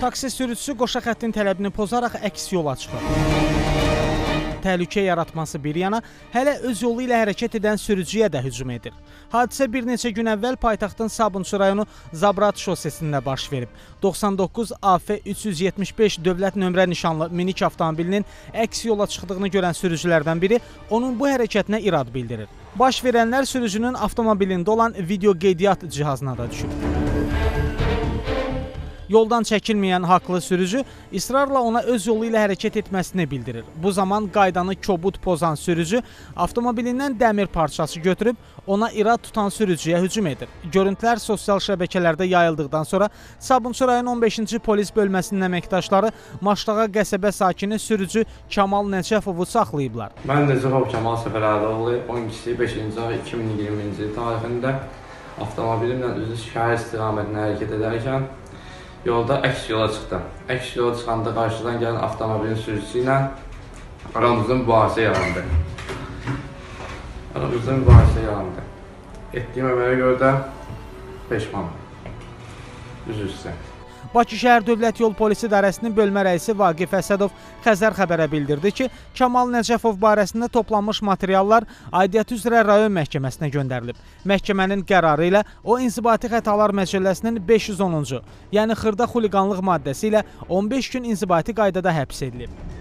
Taksi sürücüsü Qoşa Xəttin tələbini pozaraq əks yola çıxır. Təhlükə yaratması bir yana, hələ öz yolu ilə hərəkət edən sürücüyə də hücum edir. Hadisə bir neçə gün əvvəl paytaxtın Sabunçı rayonu Zabrat şosesində baş verib. 99 AF 375 dövlət nömrə nişanlı minik avtomobilinin əks yola çıxdığını görən sürücülərdən biri onun bu hərəkətinə irad bildirir. Baş verənlər sürücünün avtomobilində olan video qeydiyyat cihazına da düşüb. Yoldan çəkilməyən haqlı sürücü israrla ona öz yolu ilə hərəkət etməsini bildirir. Bu zaman qaydanı kobud pozan sürücü avtomobilindən dəmir parçası götürüb ona irad tutan sürücüyə hücum edir. Görüntülər sosial şəbəkələrdə yayıldıqdan sonra Sabunçu rayon 15-ci polis bölməsinin əməkdaşları Maştağa qəsəbə sakini sürücü Kamal Nəcəfovu saxlayıblar. Mən Nəcəfov Kamal Səfərədoğlu 12-5-2020-ci il tarixində avtomobilimlə üzü şəhər istiqamətinə hərəkət edərkən yolda əks yola çıxdım. Əks yola çıxanda qarşıdan gələn avtomobilin sürücüsü ilə aramızda mübahisə yarandı. Etdiyim əmələ görə də peşmanam. Üzr istəyirəm. Bakı şəhər Dövlət Yol Polisi İdarəsinin bölmə rəisi Vaqif Əsədov Xəzər Xəbərə bildirdi ki, Kamal Nəcəfov barəsində toplanmış materiallar aidiyyəti üzrə rayon məhkəməsinə göndərilib. Məhkəmənin qərarı ilə o inzibati xətalar məcəlləsinin 510-cu, yəni xırda xuliqanlıq maddəsi ilə 15 gün inzibati qaydada həbs edilib.